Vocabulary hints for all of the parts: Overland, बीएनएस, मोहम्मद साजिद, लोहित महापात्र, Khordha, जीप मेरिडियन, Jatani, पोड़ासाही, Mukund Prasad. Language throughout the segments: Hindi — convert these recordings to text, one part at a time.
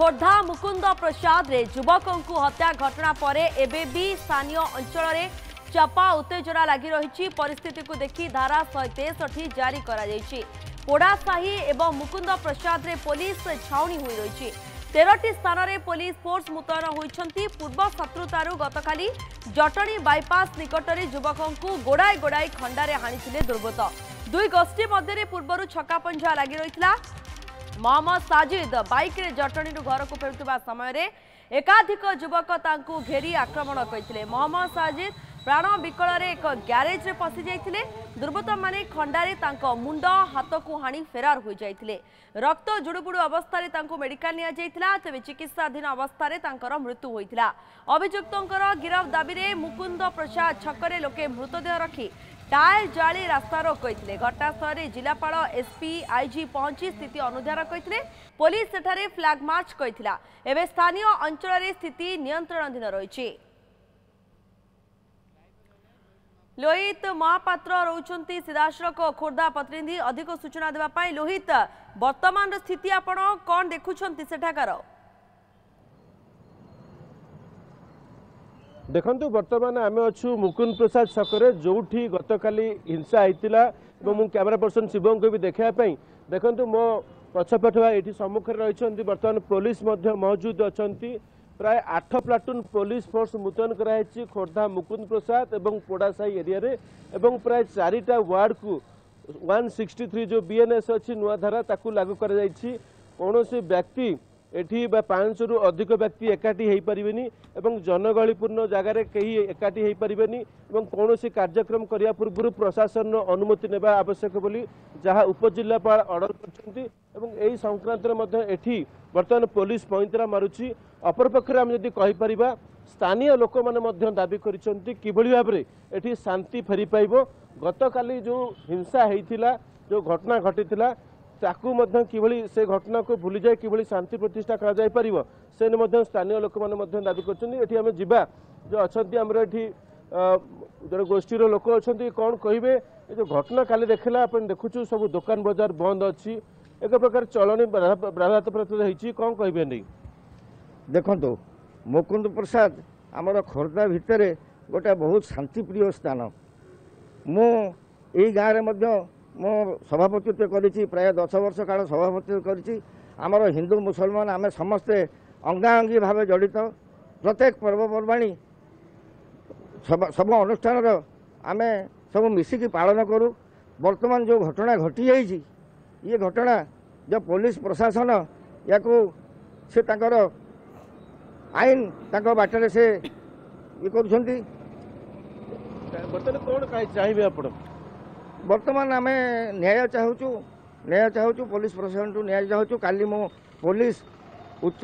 खोर्धा मुकुंद प्रसाद रे युवकों को हत्या घटना परे एबे भी स्थानीय अंचल रे चापा उत्तेजना लगी रही। परिस्थिति को देखी धारा 163 जारी करा पोड़ा साही एवं मुकुंद प्रसाद रे पुलिस छाउनी हुई रही। 13टी स्थान रे पुलिस फोर्स मुतयन होइछंती। पूर्व शत्रुतारू गतकाली जटणी बाईपास निकटरे युवकों को गोड़ाई गोड़ाई खंडारे हाणिथिले दुर्बृत्त। दुई गोष्ठी मध्य पूर्वर छकापंझा लगी रही। मोहम्मद साजिद बाइक रे जटणी घर को फेरुवा समय एकाधिक युवक घेरी आक्रमण करते। मोहम्मद साजिद प्राण विकल एक ग्यारेज रे पशि जाते। दुर्बृत्त माने खंडारे मुंड हाथ को हाणी फेरार हो जाते। रक्त जुड़ुबुड़ अवस्था मेडिकल निया जायतिला, तेबे चिकित्साधीन अवस्था मृत्यु होता। अभियुक्तर गिरफ दाबी रे मुकुंद प्रसाद छकरे लोके मृतदेह रखी टायर जाली रास्तारोक करते। घटनास्थल जिलापाल एसपी आईजी पहुंची स्थिति अनुधार करते। पुलिस सेठारे फ्लैग मार्च करता। एवं स्थानीय अंचल स्थिति नियंत्रणाधीन रही। लोहित महापात्र रोचंती सीधासख खोर्धा प्रतिनिधि। अधिक सूचना देवाई लोहित, वर्तमान स्थिति आपण कौन देखुंत सेठाकार? देखु बर्तमान आम अच्छू मुकुंद प्रसाद छकरे जोठी गतकाली हिंसा होता। मु कैमरा पर्सन शिवम को भी देखापी देखु मो पछपटवा ये सम्मुखें रही। बर्तमान पुलिस मौजूद अच्छा। प्राय 8 प्लाटून पुलिस फोर्स मुतयन कराई खोर्धा मुकुंद प्रसाद और पोड़ासाही एरिया। प्राय 4टा वार्ड को 163 जो बीएनएस अच्छी नुआ धारा ताकू लागू कर कौन व्यक्ति एठी 5 रु अधिक व्यक्ति एकाठी हो पारे और जनगहलीपूर्ण जगार कहीं एकाठी हो पारे। कौन कार्यक्रम करने पूर्व प्रशासन अनुमति नेबा आवश्यक बोली जहाँ उपजिलापाल ऑर्डर कर संक्रांत में बर्तमान पुलिस पैंतरा मारुची। अपरपक्ष आम जदि कहीपर स्थानीय लोक मैंने दाबी कर शांति फेरी पाइब। गतकाली जो हिंसा होता जो घटना घटी ताकू से घटना को भूली जाए कि शांति प्रतिष्ठा कर से स्थानीय लोक मैंने दाबी करें। जीवा जो अच्छा आमर ये जो गोष्ठी लोक अच्छा कौन कहे जो घटना काली देखला देखुचु सब दुकान बजार बंद अच्छी एक प्रकार चलनी ब्राहत होती कौन कहे नहीं। देखु मुकुंद प्रसाद आमर खोर्धा भितर गोटे बहुत शांतिप्रिय स्थान। मु गाँव में मो सभापतित्व करी प्राय 10 वर्ष काल सभापतित्व करी। आमर हिंदू मुसलमान आम समस्ते अंगांगी भाव जड़ित। प्रत्येक पर्वपर्वाणी सब अनुष्ठान आम सब मिसिकी पालन करूँ। वर्तमान जो घटना घटी जाइए ये घटना जो पुलिस प्रशासन या से आईन बाटर से ये कर बर्तमान आम न्याय चाहूँ पुलिस प्रशासन ठूँ न्याय चाहूँ। काली मो पुलिस उच्च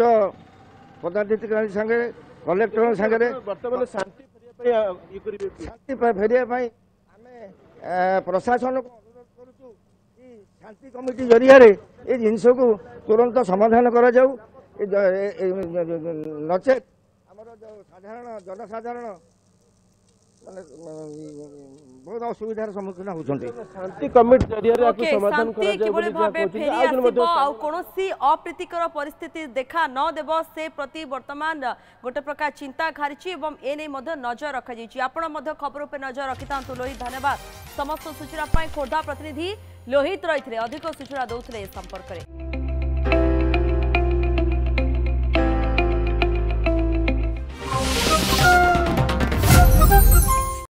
पदाधिकारी संगे कलेक्टर संगे बर्तमान शांति फेरिया प्रशासन को अनुरोध करूँ कि शांति कमिटी जरिया ये जिनस को तुरंत समाधान करा जाऊ। नचेत आमर साधारण जनसाधारण बहुत असुविधार सम्मुखीन होउछन्ते। शांति कमिटी जरिया आपको समाधान करा जाय कि भाबे फेरी आसीबो आ कोनोसी अप्रीतिकर परिस्थिति देखा न देबो से प्रति वर्तमान गोटे प्रकार चिंता खारिछि एवं एने मध्य नजर रखा जायछि। आपण मध्य खबर पे नजर रखितांतु लोहित, धन्यवाद समस्त सूचना पाई। खोर्धा प्रतिनिधि लोहित रहिथिले अधिक सूचना दउथिले संपर्क रे।